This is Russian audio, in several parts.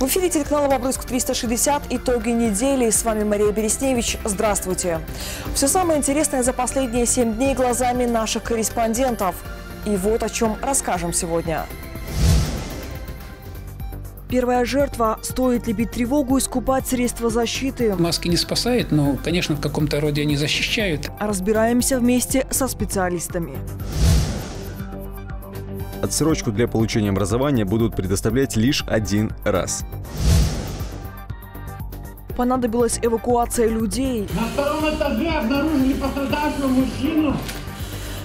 В эфире телеканала «Бобруйск 360». Итоги недели. С вами Мария Бересневич. Здравствуйте. Все самое интересное за последние 7 дней глазами наших корреспондентов. И вот о чем расскажем сегодня. Первая жертва. Стоит ли бить тревогу и скупать средства защиты? Маски не спасают, но, конечно, в каком-то роде они защищают. Разбираемся вместе со специалистами. Отсрочку для получения образования будут предоставлять лишь один раз. Понадобилась эвакуация людей. На втором этаже обнаружили пострадавшего мужчину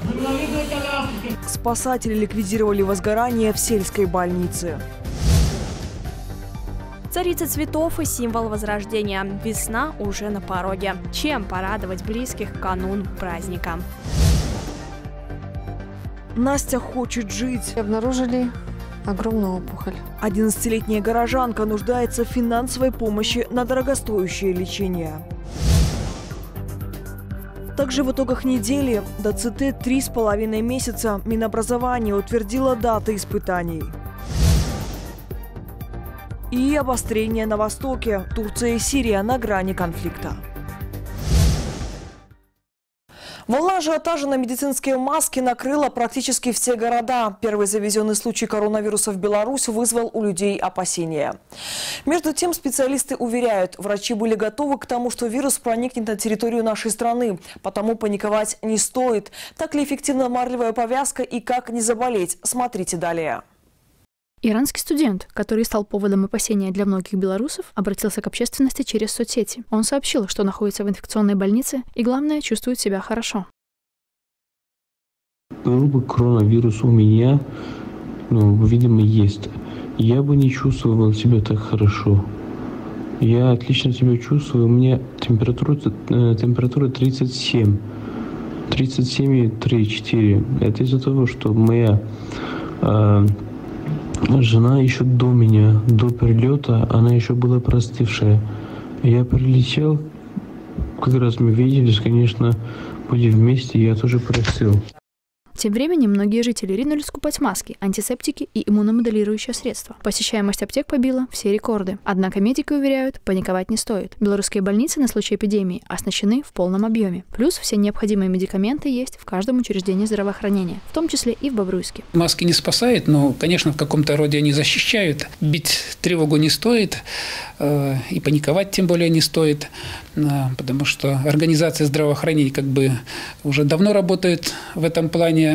в инвалидной коляске. Спасатели ликвидировали возгорание в сельской больнице. Царица цветов и символ возрождения. Весна уже на пороге. Чем порадовать близких в канун праздника? Настя хочет жить. Обнаружили огромную опухоль. 11-летняя горожанка нуждается в финансовой помощи на дорогостоящее лечение. Также в итогах недели до ЦТ 3,5 месяца Минобразование утвердило даты испытаний. И обострение на Востоке. Турция и Сирия на грани конфликта. Волна ажиотажа на медицинские маски накрыла практически все города. Первый завезенный случай коронавируса в Беларусь вызвал у людей опасения. Между тем, специалисты уверяют, врачи были готовы к тому, что вирус проникнет на территорию нашей страны. Потому паниковать не стоит. Так ли эффективна марлевая повязка и как не заболеть? Смотрите далее. Иранский студент, который стал поводом опасения для многих белорусов, обратился к общественности через соцсети. Он сообщил, что находится в инфекционной больнице и, главное, чувствует себя хорошо. Коронавирус у меня, видимо, есть. Я бы не чувствовал себя так хорошо. Я отлично себя чувствую. У меня температура 37. 37,3-4. Это из-за того, что моя... жена еще до меня, до прилета, она еще была простывшая. Я прилетел, как раз мы виделись, конечно, были вместе, я тоже простыл. Тем временем многие жители ринулись скупать маски, антисептики и иммуномодулирующие средства. Посещаемость аптек побила все рекорды. Однако медики уверяют, паниковать не стоит. Белорусские больницы на случай эпидемии оснащены в полном объеме. Плюс все необходимые медикаменты есть в каждом учреждении здравоохранения, в том числе и в Бобруйске. Маски не спасают, но, конечно, в каком-то роде они защищают. Бить тревогу не стоит, и паниковать тем более не стоит, потому что организации здравоохранения как бы уже давно работают в этом плане.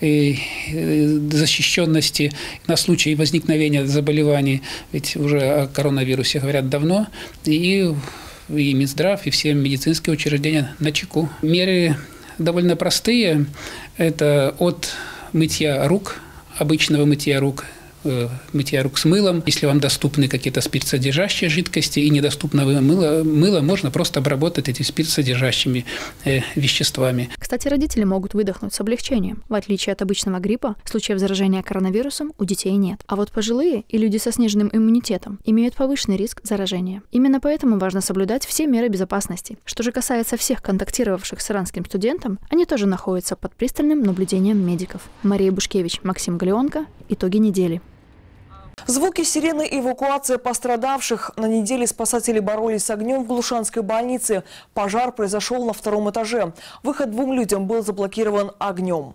Защищенности на случай возникновения заболеваний, ведь уже о коронавирусе говорят давно, и Минздрав, и все медицинские учреждения на чеку. Меры довольно простые, это от мытья рук, обычного мытья рук с мылом. Если вам доступны какие-то спиртсодержащие жидкости и недоступного мыла, можно просто обработать эти спиртсодержащими веществами. Кстати, родители могут выдохнуть с облегчением. В отличие от обычного гриппа, случаев заражения коронавирусом у детей нет. А вот пожилые и люди со сниженным иммунитетом имеют повышенный риск заражения. Именно поэтому важно соблюдать все меры безопасности. Что же касается всех контактировавших с иранским студентом, они тоже находятся под пристальным наблюдением медиков. Мария Бушкевич, Максим Галеонко. Итоги недели. Звуки сирены и эвакуация пострадавших. На неделе спасатели боролись с огнем в Глушанской больнице. Пожар произошел на втором этаже. Выход двум людям был заблокирован огнем.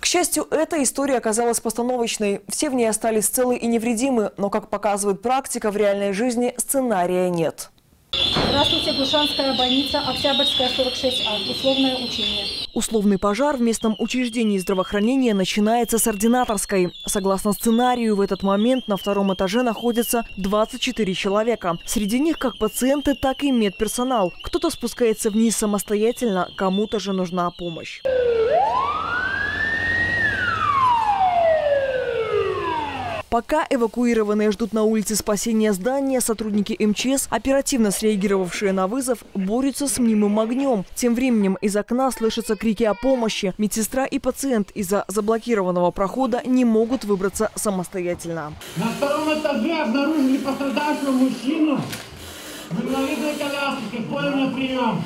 К счастью, эта история оказалась постановочной. Все в ней остались целы и невредимы. Но, как показывает практика, в реальной жизни сценария нет. Здравствуйте, Глушанская больница, Октябрьская, 46А. Условное учение. Условный пожар в местном учреждении здравоохранения начинается с ординаторской. Согласно сценарию, в этот момент на втором этаже находятся 24 человека. Среди них как пациенты, так и медперсонал. Кто-то спускается вниз самостоятельно, кому-то же нужна помощь. Пока эвакуированные ждут на улице спасения здания, сотрудники МЧС, оперативно среагировавшие на вызов, борются с мнимым огнем. Тем временем из окна слышатся крики о помощи. Медсестра и пациент из-за заблокированного прохода не могут выбраться самостоятельно. На втором этаже обнаружили пострадавшего мужчину в инвалидной коляске. Скорая на прием.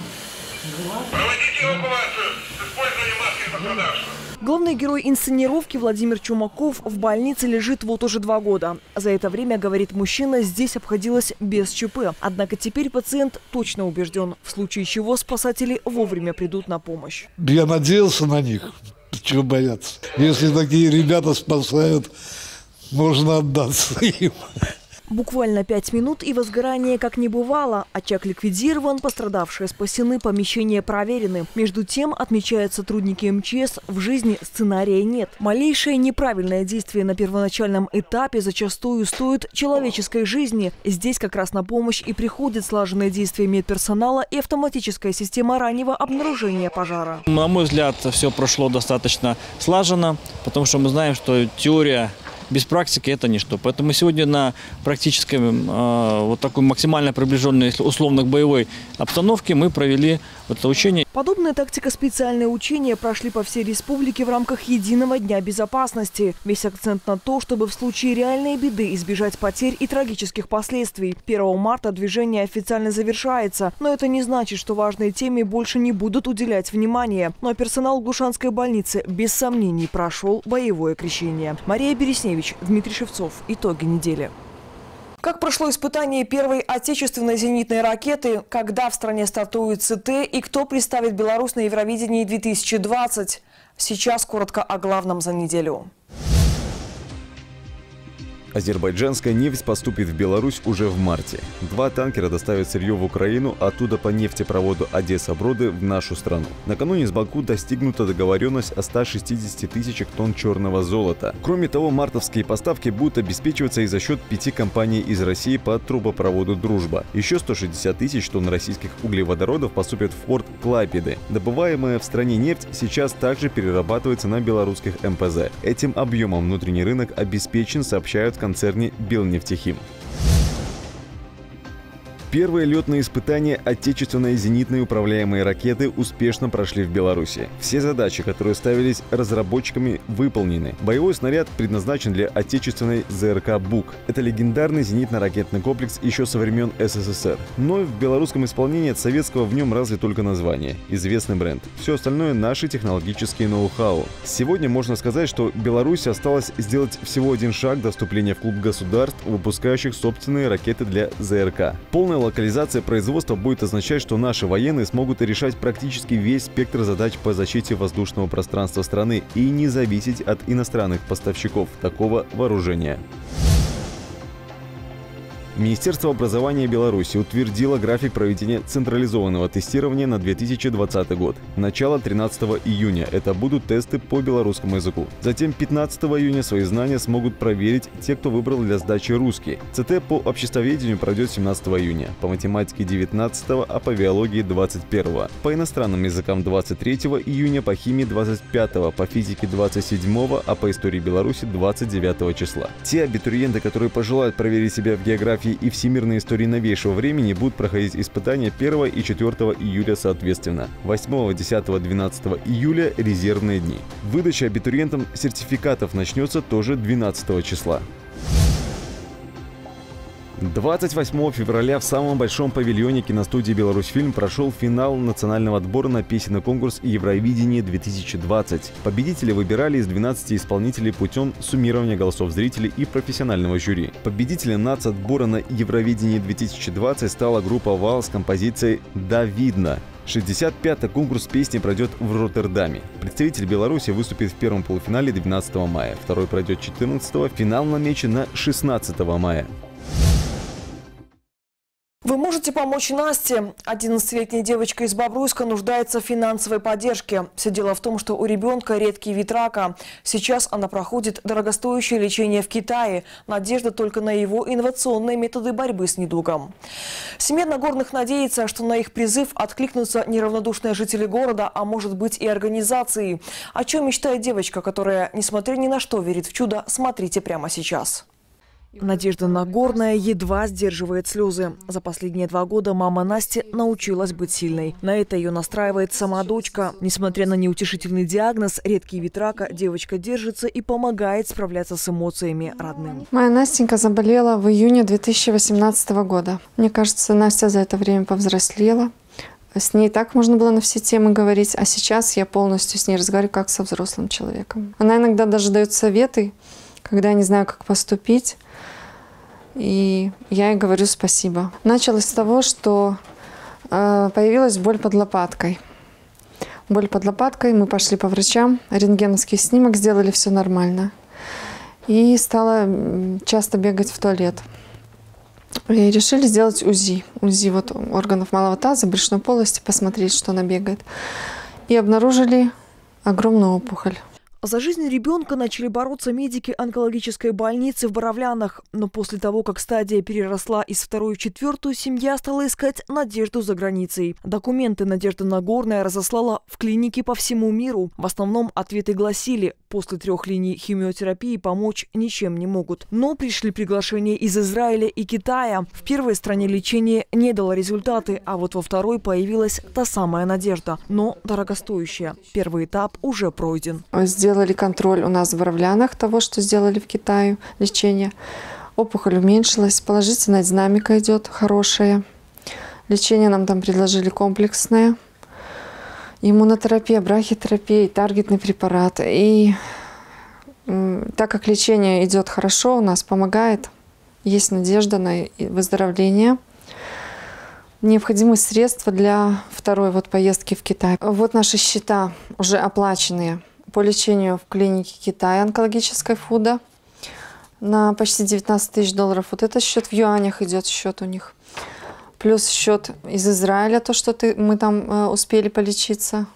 Проводите эвакуацию с использованием маски пострадавшего. Главный герой инсценировки Владимир Чумаков в больнице лежит вот уже 2 года. За это время, говорит мужчина, здесь обходилось без ЧП. Однако теперь пациент точно убежден, в случае чего спасатели вовремя придут на помощь. Я надеялся на них. Чего бояться? Если такие ребята спасают, можно отдаться им. Буквально 5 минут, и возгорание как не бывало. Очаг ликвидирован, пострадавшие спасены, помещения проверены. Между тем, отмечают сотрудники МЧС, в жизни сценария нет. Малейшее неправильное действие на первоначальном этапе зачастую стоит человеческой жизни. Здесь как раз на помощь и приходит слаженное действие медперсонала и автоматическая система раннего обнаружения пожара. На мой взгляд, все прошло достаточно слаженно, потому что мы знаем, что теория без практики это ничто. Поэтому мы сегодня на практической, вот такой максимально приближенной, условно, к боевой обстановке мы провели вот это учение. Подобная тактика специальные учения прошли по всей республике в рамках единого дня безопасности. Весь акцент на то, чтобы в случае реальной беды избежать потерь и трагических последствий. 1 марта движение официально завершается, но это не значит, что важной теме больше не будут уделять внимания. Но персонал Гушанской больницы без сомнений прошел боевое крещение. Мария Бересневич, Дмитрий Шевцов. Итоги недели. Как прошло испытание первой отечественной зенитной ракеты, когда в стране стартует ЦТ и кто представит Беларусь на Евровидении-2020? Сейчас коротко о главном за неделю. Азербайджанская нефть поступит в Беларусь уже в марте. 2 танкера доставят сырье в Украину, оттуда по нефтепроводу Одесса-Броды в нашу страну. Накануне с Баку достигнута договоренность о 160 тысячах тонн черного золота. Кроме того, мартовские поставки будут обеспечиваться и за счет 5 компаний из России по трубопроводу «Дружба». Еще 160 тысяч тонн российских углеводородов поступят в порт Клайпеды. Добываемая в стране нефть сейчас также перерабатывается на белорусских МПЗ. Этим объемом внутренний рынок обеспечен, сообщают концерне «Белнефтехим». Первые летные испытания отечественной зенитной управляемой ракеты успешно прошли в Беларуси. Все задачи, которые ставились разработчиками, выполнены. Боевой снаряд предназначен для отечественной ЗРК «Бук». Это легендарный зенитно-ракетный комплекс еще со времен СССР. Но в белорусском исполнении от советского в нем разве только название, известный бренд. Все остальное – наши технологические ноу-хау. Сегодня можно сказать, что Беларуси осталось сделать всего 1 шаг до вступления в клуб государств, выпускающих собственные ракеты для ЗРК. Полная локализация производства будет означать, что наши военные смогут решать практически весь спектр задач по защите воздушного пространства страны и не зависеть от иностранных поставщиков такого вооружения. Министерство образования Беларуси утвердило график проведения централизованного тестирования на 2020 год. Начало 13 июня. Это будут тесты по белорусскому языку. Затем 15 июня свои знания смогут проверить те, кто выбрал для сдачи русский. ЦТ по обществоведению пройдет 17 июня, по математике 19, а по биологии 21. По иностранным языкам 23 июня, по химии 25, по физике 27, а по истории Беларуси 29 числа. Те абитуриенты, которые пожелают проверить себя в географии и всемирной истории новейшего времени, будут проходить испытания 1 и 4 июля соответственно. 8, 10, 12 июля – резервные дни. Выдача абитуриентам сертификатов начнется тоже 12 числа. 28 февраля в самом большом павильоне киностудии «Беларусьфильм» прошел финал национального отбора на песенный конкурс «Евровидение-2020». Победители выбирали из 12 исполнителей путем суммирования голосов зрителей и профессионального жюри. Победителем нацотбора на «Евровидение-2020» стала группа «ВАЛ» с композицией «Давидна». 65-й конкурс песни пройдет в Роттердаме. Представитель Беларуси выступит в первом полуфинале 12 мая, второй пройдет 14-го, финал намечен на 16 мая. Вы можете помочь Насте. 11-летняя девочка из Бобруйска нуждается в финансовой поддержке. Все дело в том, что у ребенка редкий вид рака. Сейчас она проходит дорогостоящее лечение в Китае. Надежда только на его инновационные методы борьбы с недугом. Семья Нагорных надеется, что на их призыв откликнутся неравнодушные жители города, а может быть и организации. О чем мечтает девочка, которая, несмотря ни на что, верит в чудо, смотрите прямо сейчас. Надежда Нагорная едва сдерживает слезы. За последние 2 года мама Насти научилась быть сильной. На это ее настраивает сама дочка. Несмотря на неутешительный диагноз, редкий вид рака, девочка держится и помогает справляться с эмоциями родным. Моя Настенька заболела в июне 2018 года. Мне кажется, Настя за это время повзрослела. С ней так можно было на все темы говорить, а сейчас я полностью с ней разговариваю как со взрослым человеком. Она иногда даже дает советы, когда я не знаю, как поступить, и я ей говорю спасибо. Началось с того, что появилась боль под лопаткой. Боль под лопаткой, мы пошли по врачам, рентгеновский снимок сделали, все нормально. И стала часто бегать в туалет. И решили сделать УЗИ. УЗИ вот органов малого таза, брюшной полости, посмотреть, что она бегает. И обнаружили огромную опухоль. За жизнь ребенка начали бороться медики онкологической больницы в Боровлянах. Но после того, как стадия переросла из второй в четвертую, семья стала искать надежду за границей. Документы Надежда Нагорная разослала в клиники по всему миру. В основном ответы гласили: после 3 линий химиотерапии помочь ничем не могут. Но пришли приглашения из Израиля и Китая. В первой стране лечение не дало результаты, а вот во второй появилась та самая надежда, но дорогостоящая. Первый этап уже пройден. Сделали контроль у нас в Боровлянах того, что сделали в Китае, лечение. Опухоль уменьшилась, положительная динамика идет, хорошая. Лечение нам там предложили комплексное. Иммунотерапия, брахитерапия, таргетный препарат. И так как лечение идет хорошо, у нас помогает, есть надежда на выздоровление. Необходимы средства для второй вот поездки в Китай. Вот наши счета уже оплаченные. По лечению в клинике Китая онкологической ФУДа на почти 19 000 долларов. Вот это счет в юанях идет, счет у них. Плюс счет из Израиля, то, что мы там успели полечиться.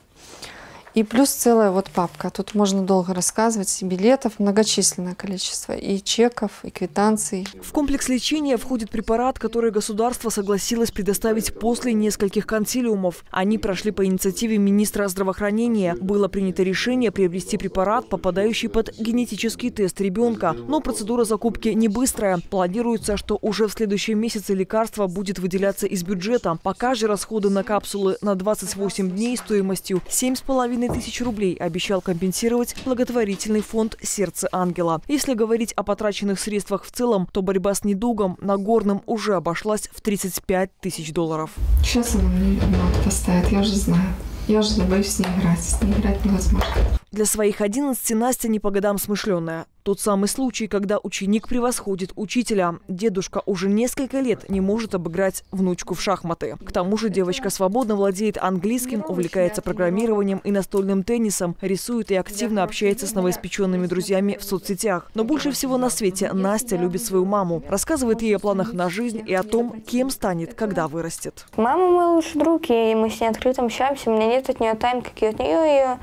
И плюс целая вот папка. Тут можно долго рассказывать. И билетов многочисленное количество. И чеков, и квитанций. В комплекс лечения входит препарат, который государство согласилось предоставить после нескольких консилиумов. Они прошли по инициативе министра здравоохранения. Было принято решение приобрести препарат, попадающий под генетический тест ребенка. Но процедура закупки не быстрая. Планируется, что уже в следующем месяце лекарство будет выделяться из бюджета. Пока же расходы на капсулы на 28 дней стоимостью 7,5 тысяч рублей обещал компенсировать благотворительный фонд «Сердце Ангела». Если говорить о потраченных средствах в целом, то борьба с недугом Нагорным уже обошлась в 35 000 долларов. Сейчас она мне мат поставит, я уже знаю. Я уже боюсь с ней играть. С ней играть невозможно. Для своих 11 Настя не по годам смышленая. Тот самый случай, когда ученик превосходит учителя. Дедушка уже несколько лет не может обыграть внучку в шахматы. К тому же девочка свободно владеет английским, увлекается программированием и настольным теннисом, рисует и активно общается с новоиспеченными друзьями в соцсетях. Но больше всего на свете Настя любит свою маму. Рассказывает ей о планах на жизнь и о том, кем станет, когда вырастет. Мама мой лучший друг, и мы с ней открыто общаемся. У меня нет от нее тайн, как и от нее,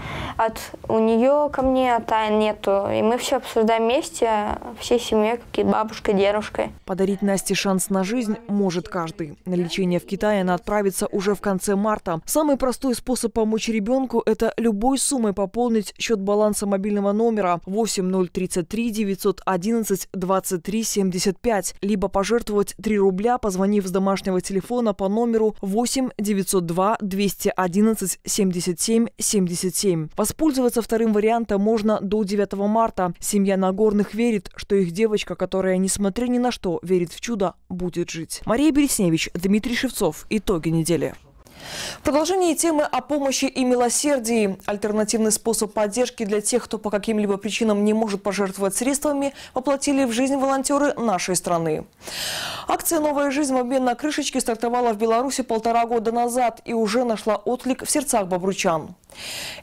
и у нее ко мне тайн нету. И мы все обсуждаем вместе, всей семьей, как и бабушкой, дедушкой. Подарить Насте шанс на жизнь может каждый. На лечение в Китае она отправится уже в конце марта. Самый простой способ помочь ребенку – это любой суммой пополнить счет баланса мобильного номера 8033 911 23 75, либо пожертвовать 3 рубля, позвонив с домашнего телефона по номеру 8 902 211 77 77. Воспользоваться вторым вариантом можно до 9 марта. Семья Нагорных верит, что их девочка, которая, несмотря ни на что, верит в чудо, будет жить. Мария Бересневич, Дмитрий Шевцов. Итоги недели. В продолжении темы о помощи и милосердии. Альтернативный способ поддержки для тех, кто по каким-либо причинам не может пожертвовать средствами, воплотили в жизнь волонтеры нашей страны. Акция «Новая жизнь» в обмен на крышечки стартовала в Беларуси 1,5 года назад и уже нашла отклик в сердцах бобручан.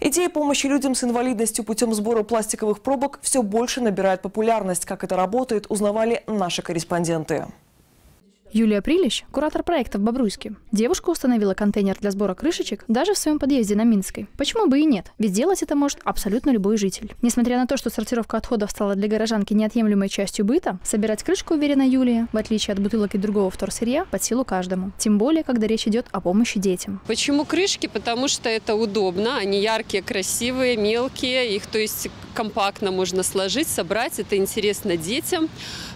Идея помощи людям с инвалидностью путем сбора пластиковых пробок все больше набирает популярность. Как это работает, узнавали наши корреспонденты. Юлия Прилищ – куратор проекта в Бобруйске. Девушка установила контейнер для сбора крышечек даже в своем подъезде на Минской. Почему бы и нет? Ведь делать это может абсолютно любой житель. Несмотря на то, что сортировка отходов стала для горожанки неотъемлемой частью быта, собирать крышку, уверена Юлия, в отличие от бутылок и другого вторсырья, под силу каждому. Тем более, когда речь идет о помощи детям. Почему крышки? Потому что это удобно. Они яркие, красивые, мелкие. Их, то есть, компактно можно сложить, собрать. Это интересно детям.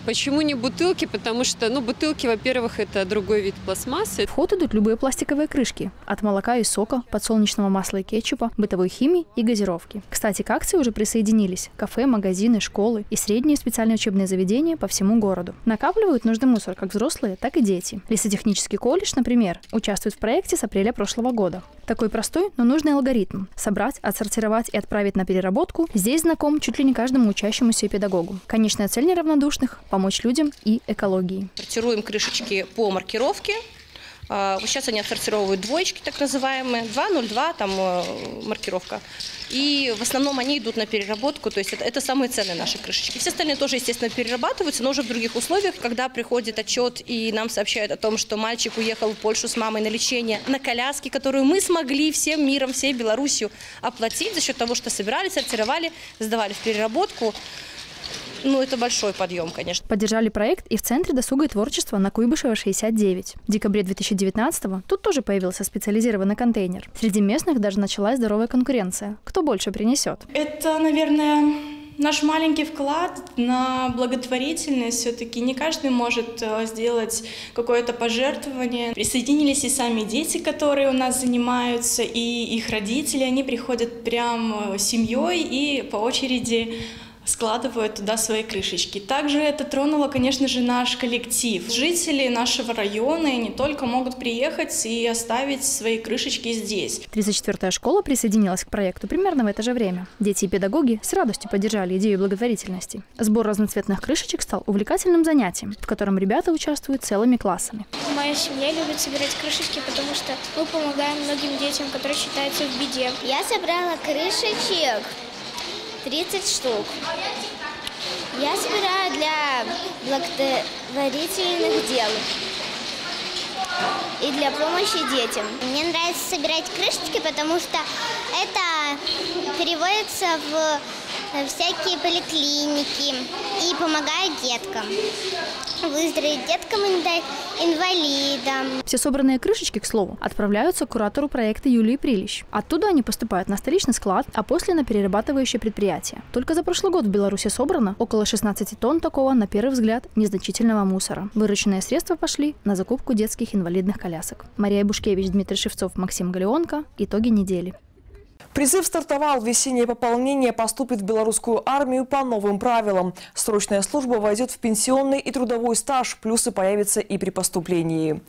Почему не бутылки? Потому что, ну, бутылки, во-первых, это другой вид пластмассы. В ход идут любые пластиковые крышки. От молока и сока, подсолнечного масла и кетчупа, бытовой химии и газировки. Кстати, к акции уже присоединились кафе, магазины, школы и средние специальные учебные заведения по всему городу. Накапливают нужный мусор как взрослые, так и дети. Лесотехнический колледж, например, участвует в проекте с апреля прошлого года. Такой простой, но нужный алгоритм – собрать, отсортировать и отправить на переработку – здесь знаком чуть ли не каждому учащемуся и педагогу. Конечная цель неравнодушных – помочь людям и экологии. Сортируем крышечки по маркировке. Сейчас они отсортировывают двоечки, так называемые, 202, там маркировка. И в основном они идут на переработку, то есть это самые ценные наши крышечки. Все остальные тоже, естественно, перерабатываются, но уже в других условиях, когда приходит отчет и нам сообщают о том, что мальчик уехал в Польшу с мамой на лечение на коляске, которую мы смогли всем миром, всей Беларусью оплатить за счет того, что собирали, сортировали, сдавали в переработку. Ну, это большой подъем, конечно. Поддержали проект и в Центре досуга и творчества на Куйбышево-69. В декабре 2019-го тут тоже появился специализированный контейнер. Среди местных даже началась здоровая конкуренция. Кто больше принесет? Это, наверное, наш маленький вклад на благотворительность. Все-таки не каждый может сделать какое-то пожертвование. Присоединились и сами дети, которые у нас занимаются, и их родители. Они приходят прям семьей и по очереди складывают туда свои крышечки. Также это тронуло, конечно же, наш коллектив. Жители нашего района не только могут приехать и оставить свои крышечки здесь. 34-я школа присоединилась к проекту примерно в это же время. Дети и педагоги с радостью поддержали идею благотворительности. Сбор разноцветных крышечек стал увлекательным занятием, в котором ребята участвуют целыми классами. Моя семья любит собирать крышечки, потому что мы помогаем многим детям, которые считаются в беде. Я собрала крышечек 30 штук. Я собираю для благотворительных дел и для помощи детям. Мне нравится собирать крышечки, потому что это переводится в всякие поликлиники и помогает деткам. Выздороветь деткам инвалидам. Все собранные крышечки, к слову, отправляются к куратору проекта Юлии Прилищ. Оттуда они поступают на столичный склад, а после на перерабатывающее предприятие. Только за прошлый год в Беларуси собрано около 16 тонн такого, на первый взгляд, незначительного мусора. Вырученные средства пошли на закупку детских инвалидных колясок. Мария Бушкевич, Дмитрий Шевцов, Максим Галеонко. Итоги недели. Призыв стартовал. Весеннее пополнение поступит в белорусскую армию по новым правилам. Срочная служба войдет в пенсионный и трудовой стаж, плюсы появятся и при поступлении.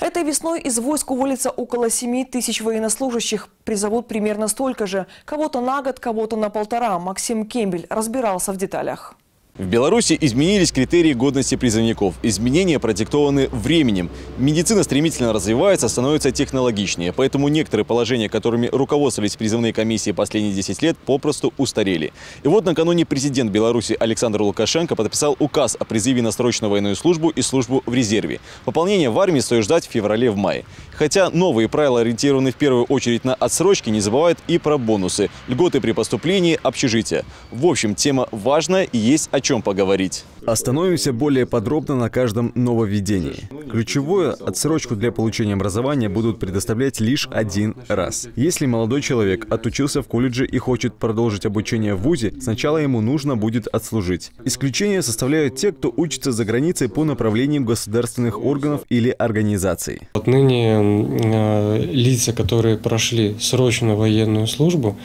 Этой весной из войск уволится около 7 тысяч военнослужащих. Призовут примерно столько же. Кого-то на год, кого-то на полтора. Максим Кембель разбирался в деталях. В Беларуси изменились критерии годности призывников. Изменения продиктованы временем. Медицина стремительно развивается, становится технологичнее. Поэтому некоторые положения, которыми руководствовались призывные комиссии последние 10 лет, попросту устарели. И вот накануне президент Беларуси Александр Лукашенко подписал указ о призыве на срочную военную службу и службу в резерве. Пополнение в армии стоит ждать в феврале-мае. Хотя новые правила ориентированы в первую очередь на отсрочки, не забывают и про бонусы, льготы при поступлении, общежития. В общем, тема важная и есть о чем поговорить. Остановимся более подробно на каждом нововведении. Ключевое – отсрочку для получения образования будут предоставлять лишь один раз. Если молодой человек отучился в колледже и хочет продолжить обучение в вузе, сначала ему нужно будет отслужить. Исключение составляют те, кто учится за границей по направлениям государственных органов или организаций. Отныне лица, которые прошли срочную военную службу,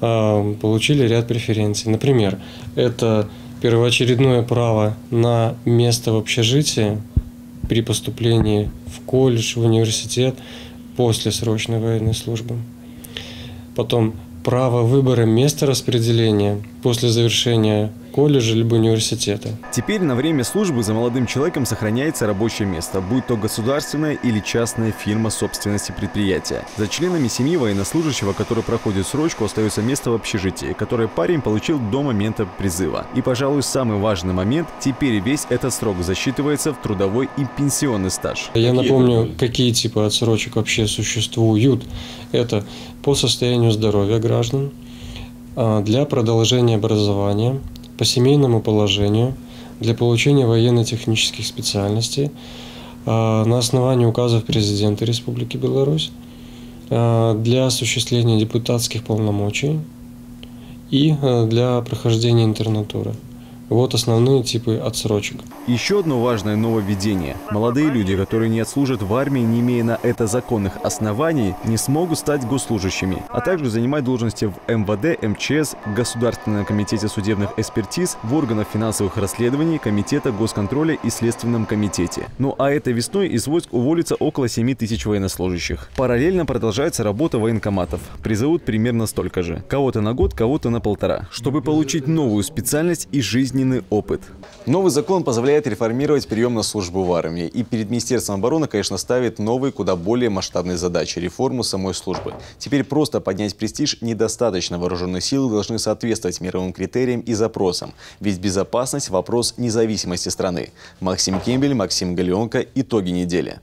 получили ряд преференций. Например, это первоочередное право на место в общежитии при поступлении в колледж, в университет после срочной военной службы. Потом право выбора места распределения после завершения колледжа либо университета. Теперь на время службы за молодым человеком сохраняется рабочее место, будь то государственная или частная фирма собственности предприятия. За членами семьи военнослужащего, который проходит срочку, остается место в общежитии, которое парень получил до момента призыва. И, пожалуй, самый важный момент – теперь весь этот срок засчитывается в трудовой и пенсионный стаж. Я напомню, какие типы отсрочек вообще существуют. Это по состоянию здоровья граждан, для продолжения образования, по семейному положению, для получения военно-технических специальностей на основании указов президента Республики Беларусь, для осуществления депутатских полномочий и для прохождения интернатуры. Вот основные типы отсрочек. Еще одно важное нововведение. Молодые люди, которые не отслужат в армии, не имея на это законных оснований, не смогут стать госслужащими, а также занимать должности в МВД, МЧС, Государственном комитете судебных экспертиз, в органах финансовых расследований, Комитета госконтроля и Следственном комитете. Ну а этой весной из войск уволится около 7000 военнослужащих. Параллельно продолжается работа военкоматов. Призовут примерно столько же. Кого-то на год, кого-то на полтора. Чтобы получить новую специальность и жизнь опыт. Новый закон позволяет реформировать прием на службу в армии. И перед Министерством обороны, конечно, ставит новые, куда более масштабные задачи – реформу самой службы. Теперь просто поднять престиж недостаточно. Вооруженные силы должны соответствовать мировым критериям и запросам. Ведь безопасность – вопрос независимости страны. Максим Кембель, Максим Галеонко. Итоги недели.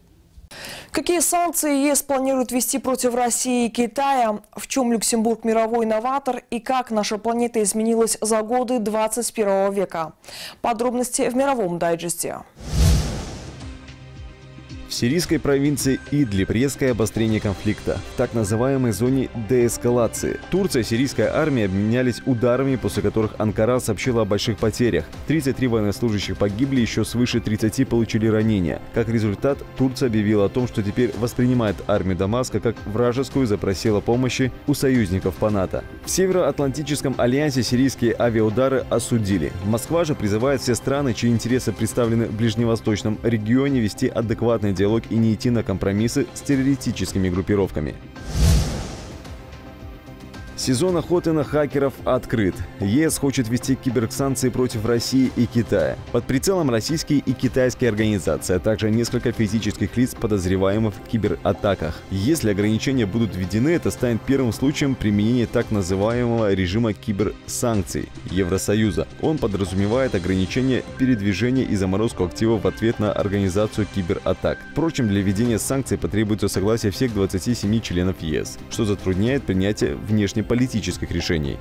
Какие санкции ЕС планирует ввести против России и Китая? В чем Люксембург мировой новатор? И как наша планета изменилась за годы 21 века? Подробности в мировом дайджесте. В сирийской провинции Идлиб резкое обострение конфликта в так называемой зоне деэскалации. Турция и сирийская армия обменялись ударами, после которых Анкара сообщила о больших потерях. 33 военнослужащих погибли, еще свыше 30 получили ранения. Как результат, Турция объявила о том, что теперь воспринимает армию Дамаска как вражескую и запросила помощи у союзников по НАТО. В Североатлантическом альянсе сирийские авиаудары осудили. Москва же призывает все страны, чьи интересы представлены в ближневосточном регионе, вести адекватные действия. Диалог и не идти на компромиссы с террористическими группировками. Сезон охоты на хакеров открыт. ЕС хочет ввести киберсанкции против России и Китая. Под прицелом российские и китайские организации, а также несколько физических лиц, подозреваемых в кибератаках. Если ограничения будут введены, это станет первым случаем применения так называемого режима киберсанкций Евросоюза. Он подразумевает ограничение передвижения и заморозку активов в ответ на организацию кибератак. Впрочем, для введения санкций потребуется согласие всех 27 членов ЕС, что затрудняет принятие внешнеполитических решений.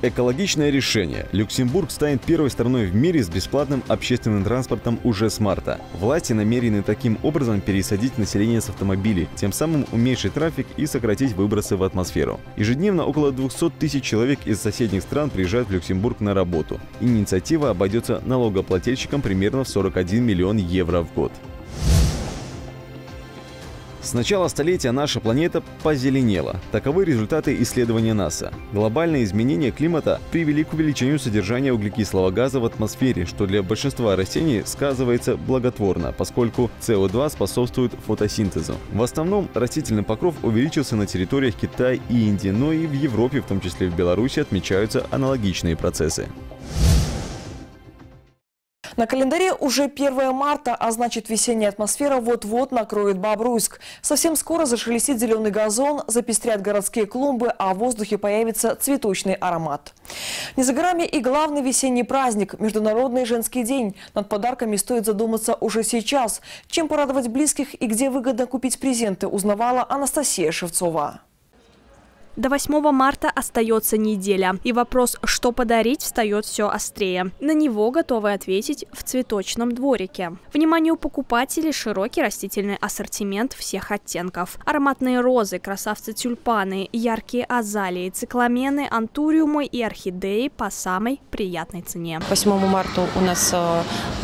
Экологичное решение. Люксембург станет первой страной в мире с бесплатным общественным транспортом уже с марта. Власти намерены таким образом пересадить население с автомобилей, тем самым уменьшить трафик и сократить выбросы в атмосферу. Ежедневно около 200 000 человек из соседних стран приезжают в Люксембург на работу. Инициатива обойдется налогоплательщикам примерно в 41 миллион евро в год. С начала столетия наша планета позеленела. Таковы результаты исследования НАСА. Глобальные изменения климата привели к увеличению содержания углекислого газа в атмосфере, что для большинства растений сказывается благотворно, поскольку СО2 способствует фотосинтезу. В основном растительный покров увеличился на территориях Китая и Индии, но и в Европе, в том числе в Беларуси, отмечаются аналогичные процессы. На календаре уже 1 марта, а значит, весенняя атмосфера вот-вот накроет Бобруйск. Совсем скоро зашелестит зеленый газон, запестрят городские клумбы, а в воздухе появится цветочный аромат. Не за горами и главный весенний праздник – Международный женский день. Над подарками стоит задуматься уже сейчас. Чем порадовать близких и где выгодно купить презенты, узнавала Анастасия Шевцова. До 8 марта остается неделя, и вопрос, что подарить, встает все острее. На него готовы ответить в цветочном дворике. Вниманию покупателей широкий растительный ассортимент всех оттенков. Ароматные розы, красавцы-тюльпаны, яркие азалии, цикламены, антуриумы и орхидеи по самой приятной цене. 8 марта у нас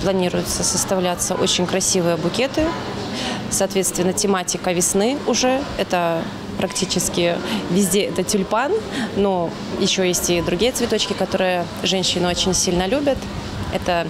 планируется составляться очень красивые букеты. Соответственно, тематика весны уже – это... Практически везде это тюльпан, но еще есть и другие цветочки, которые женщины очень сильно любят. Это,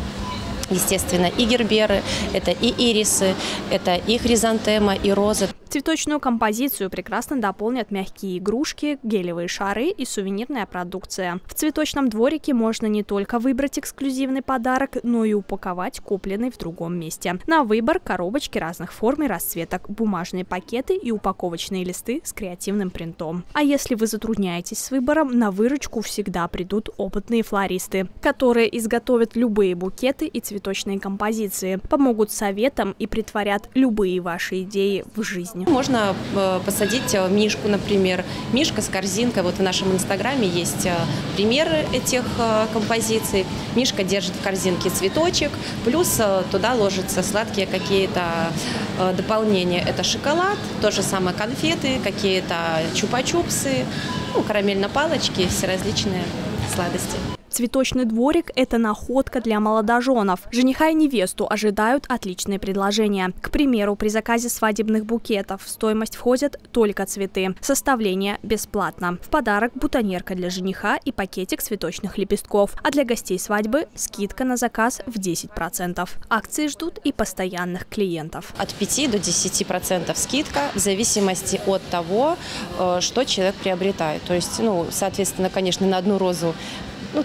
естественно, и герберы, это и ирисы, это и хризантема, и розы. Цветочную композицию прекрасно дополнят мягкие игрушки, гелевые шары и сувенирная продукция. В цветочном дворике можно не только выбрать эксклюзивный подарок, но и упаковать купленный в другом месте. На выбор коробочки разных форм и расцветок, бумажные пакеты и упаковочные листы с креативным принтом. А если вы затрудняетесь с выбором, на выручку всегда придут опытные флористы, которые изготовят любые букеты и цветочные композиции, помогут советам и претворят любые ваши идеи в жизнь. Можно посадить мишку, например. Мишка с корзинкой. Вот в нашем инстаграме есть примеры этих композиций. Мишка держит в корзинке цветочек, плюс туда ложатся сладкие какие-то дополнения. Это шоколад, то же самое конфеты, какие-то чупа-чупсы, ну, карамель на палочке, все различные сладости. Цветочный дворик – это находка для молодоженов. Жениха и невесту ожидают отличные предложения. К примеру, при заказе свадебных букетов в стоимость входят только цветы. Составление бесплатно. В подарок бутоньерка для жениха и пакетик цветочных лепестков. А для гостей свадьбы скидка на заказ в 10%. Акции ждут и постоянных клиентов. От 5 до 10% скидка в зависимости от того, что человек приобретает. То есть, соответственно, конечно, на одну розу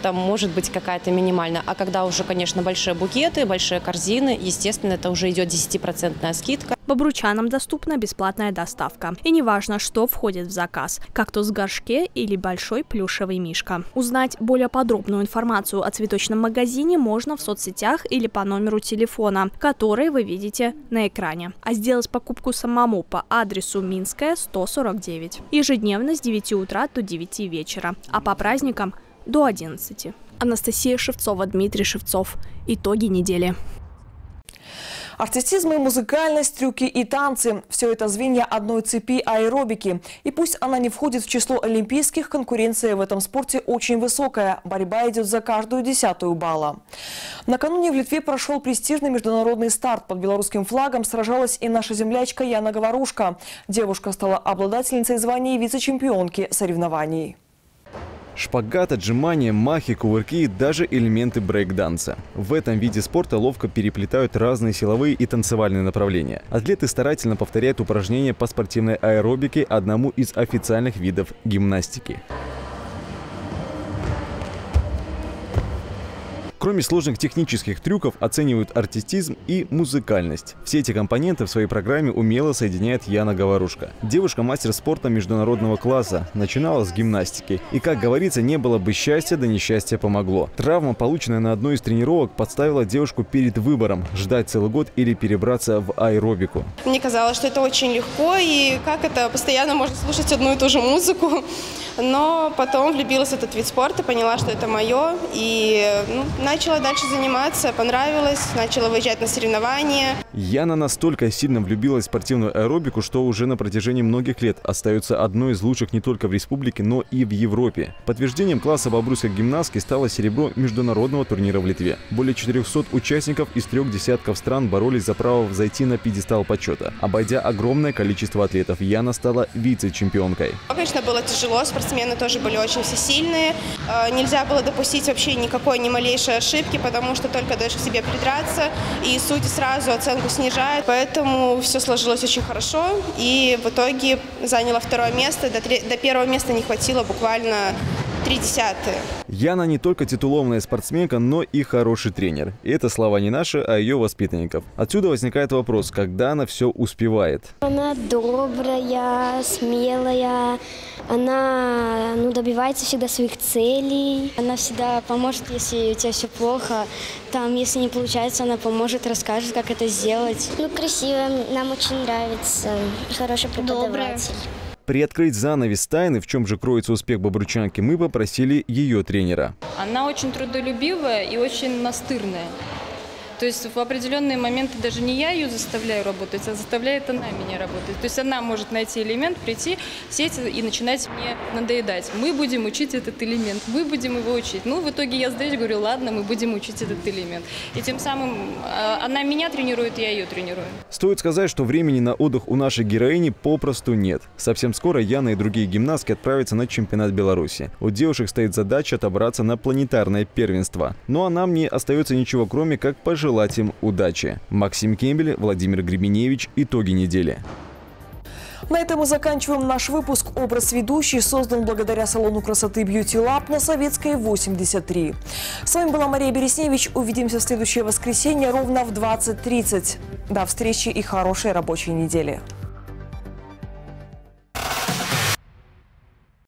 там может быть какая-то минимальная. А когда уже, конечно, большие букеты, большие корзины, естественно, это уже идет 10% скидка. Бобручанам доступна бесплатная доставка. И неважно, что входит в заказ. Кактус в горшке или большой плюшевый мишка. Узнать более подробную информацию о цветочном магазине можно в соцсетях или по номеру телефона, который вы видите на экране. А сделать покупку самому по адресу Минская, 149. Ежедневно с 9 утра до 9 вечера. А по праздникам – до 11. Анастасия Шевцова, Дмитрий Шевцов. Итоги недели. Артистизм и музыкальность, трюки и танцы – все это звенья одной цепи аэробики. И пусть она не входит в число олимпийских, конкуренция в этом спорте очень высокая. Борьба идет за каждую десятую балла. Накануне в Литве прошел престижный международный старт. Под белорусским флагом сражалась и наша землячка Яна Говорушка. Девушка стала обладательницей звания вице-чемпионки соревнований. Шпагат, отжимания, махи, кувырки и даже элементы брейк-данса. В этом виде спорта ловко переплетают разные силовые и танцевальные направления. Атлеты старательно повторяют упражнения по спортивной аэробике, одному из официальных видов гимнастики. Кроме сложных технических трюков, оценивают артистизм и музыкальность. Все эти компоненты в своей программе умело соединяет Яна Говорушка. Девушка – мастер спорта международного класса, начинала с гимнастики. И, как говорится, не было бы счастья, да несчастье помогло. Травма, полученная на одной из тренировок, подставила девушку перед выбором – ждать целый год или перебраться в аэробику. Мне казалось, что это очень легко, и как это, постоянно можно слушать одну и ту же музыку. Но потом влюбилась в этот вид спорта, поняла, что это мое, и начала дальше заниматься, понравилось, начала выезжать на соревнования. Яна настолько сильно влюбилась в спортивную аэробику, что уже на протяжении многих лет остается одной из лучших не только в республике, но и в Европе. Подтверждением класса бобруйской гимнастки стало серебро международного турнира в Литве. Более 400 участников из 3 десятков стран боролись за право взойти на пьедестал почета. Обойдя огромное количество атлетов, Яна стала вице-чемпионкой. Конечно, было тяжело, спортсмены тоже были очень всесильные. Нельзя было допустить вообще никакой, ни малейшей ошибки, потому что только даешь к себе придраться, и судьи сразу оценку снижают. Поэтому все сложилось очень хорошо, и в итоге заняла 2-е место. До 1-го места не хватило буквально 0,3. Яна не только титулованная спортсменка, но и хороший тренер. И это слова не наши, а ее воспитанников. Отсюда возникает вопрос, когда она все успевает. Она добрая, смелая, она добивается всегда своих целей. Она всегда поможет, если у тебя все плохо. Там, если не получается, она поможет, расскажет, как это сделать. Красивая, нам очень нравится. Хороший преподаватель. Добрая. Приоткрыть занавес тайны, в чем же кроется успех бобручанки, мы попросили ее тренера. Она очень трудолюбивая и очень настырная. То есть в определенные моменты даже не я ее заставляю работать, а заставляет она меня работать. То есть она может найти элемент, прийти, сесть и начинать мне надоедать. Мы будем учить этот элемент, мы будем его учить. В итоге я сдаюсь, говорю, ладно, мы будем учить этот элемент. И тем самым она меня тренирует, я ее тренирую. Стоит сказать, что времени на отдых у нашей героини попросту нет. Совсем скоро Яна и другие гимнастки отправятся на чемпионат Беларуси. У девушек стоит задача отобраться на планетарное первенство. А нам не остается ничего, кроме как пожелать им удачи. Максим Кембель, Владимир Гребеневич. Итоги недели. На этом мы заканчиваем наш выпуск. Образ ведущей создан благодаря салону красоты Beauty Lab на Советской, 83. С вами была Мария Бересневич. Увидимся в следующее воскресенье ровно в 20:30. До встречи и хорошей рабочей недели.